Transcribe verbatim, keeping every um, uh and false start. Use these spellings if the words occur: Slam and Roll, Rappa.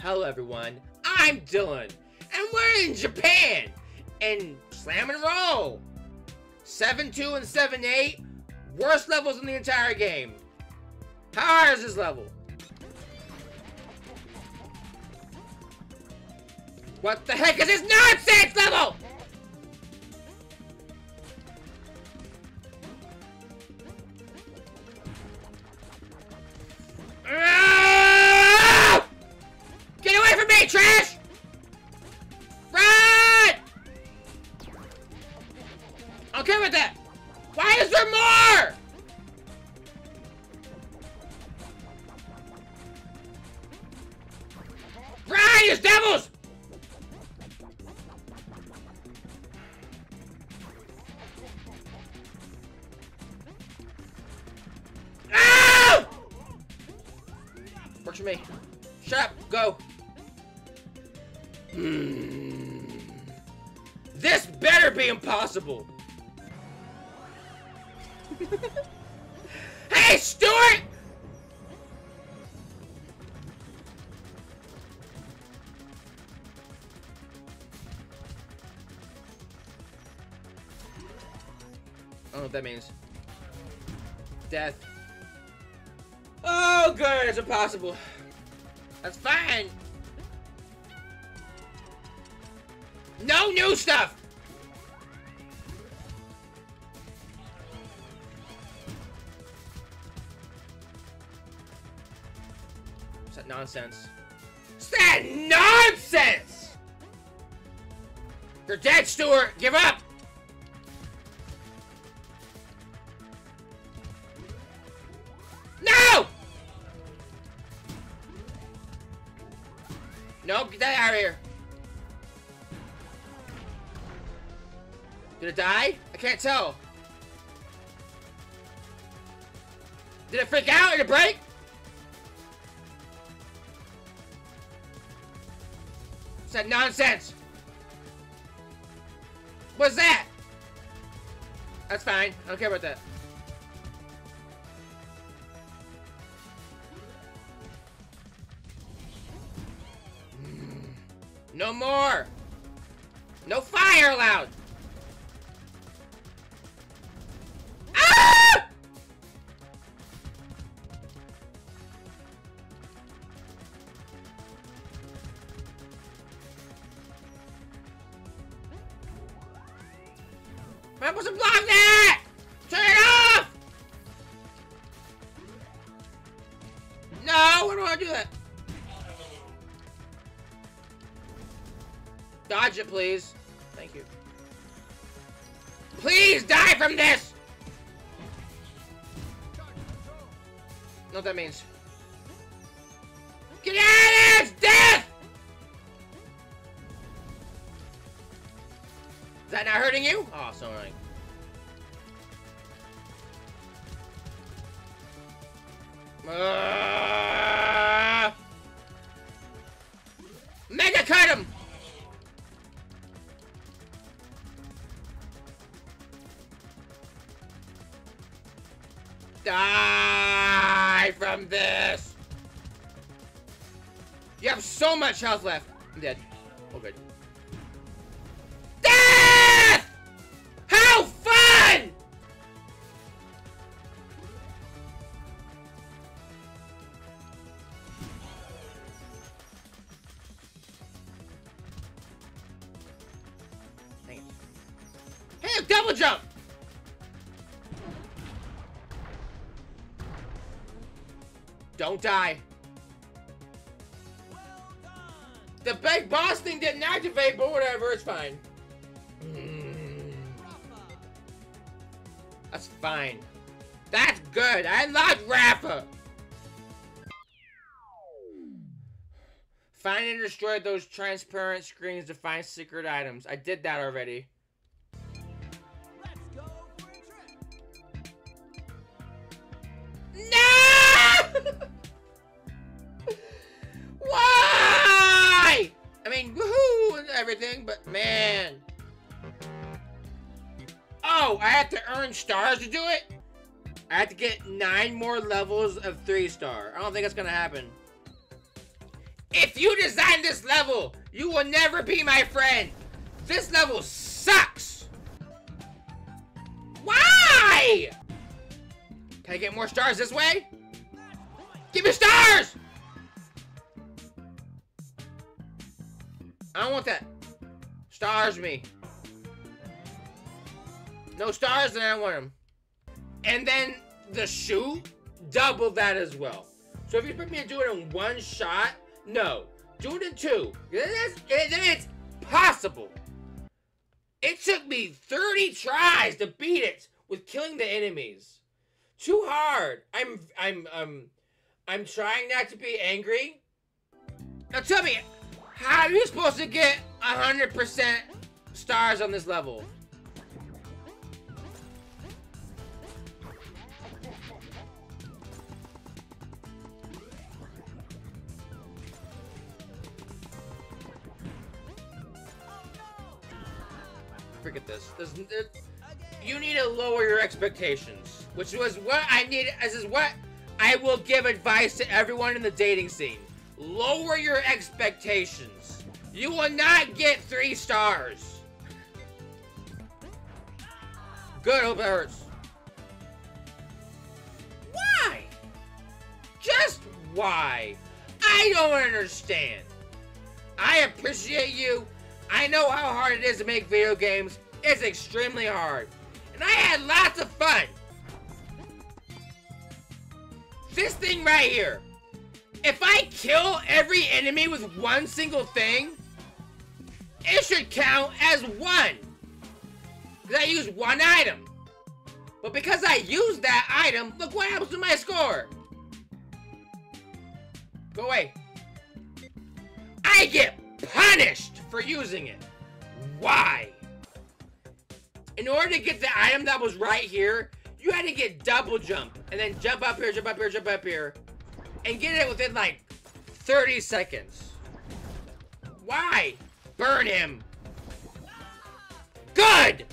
Hello everyone, I'm Dylan, and we're in Japan, in Slam and Roll! seven two and seven eight, worst levels in the entire game. How hard is this level? What the heck is this nonsense level?! Okay with that. Why is there more? Run, you devils! Ah! Works for me. Shut up. Go. Mm. This better be impossible. Hey, Stuart! I don't know what that means. Death. Oh, good, it's impossible. That's fine. No new stuff! Nonsense. It's that nonsense! You're dead, Stuart! Give up! No! Nope, get that out of here. Did it die? I can't tell. Did it freak out? Did it break? It's that nonsense! What's that? That's fine. I don't care about that. No more! No fire allowed! Ah! I'm supposed to block that! Turn it off! No, why do I do that? Dodge it, please. Thank you. Please die from this! Know what that means. Get out of here! It's death! Is that not hurting you? Oh, sorry. Uh, mega cut him! Die from this! You have so much health left. I'm dead. Oh, good. Double jump! Don't die. Well done. The big boss thing didn't activate, but whatever, it's fine. Mm. That's fine. That's good. I unlocked Rappa. Find and destroy those transparent screens to find secret items. I did that already. Why? I mean, woohoo and everything, but man. Oh, I have to earn stars to do it? I have to get nine more levels of three star. I don't think that's gonna happen. If you design this level, you will never be my friend. This level sucks. Why? Can I get more stars this way? Give me stars! I don't want that. Stars me. No stars, then I don't want them. And then the shoe, double that as well. So if you put me to do it in one shot, no. Do it in two. It is, it, it's possible. It took me thirty tries to beat it with killing the enemies. Too hard. I'm, I'm, um, I'm trying not to be angry. Now tell me, how are you supposed to get one hundred percent stars on this level? Forget this. There's, there, you need to lower your expectations, which was what I need. This is what I will give advice to everyone in the dating scene. Lower your expectations. You will not get three stars. Good, hope it hurts. Why? Just why? I don't understand. I appreciate you. I know how hard it is to make video games. It's extremely hard. And I had lots of fun. This thing right here. If I kill every enemy with one single thing, it should count as one. Because I used one item. But because I used that item, look what happens to my score. Go away. I get punished for using it. Why? In order to get the item that was right here, you had to get double jump and then jump up here, jump up here, jump up here, and get it within like thirty seconds. Why? Burn him. Good!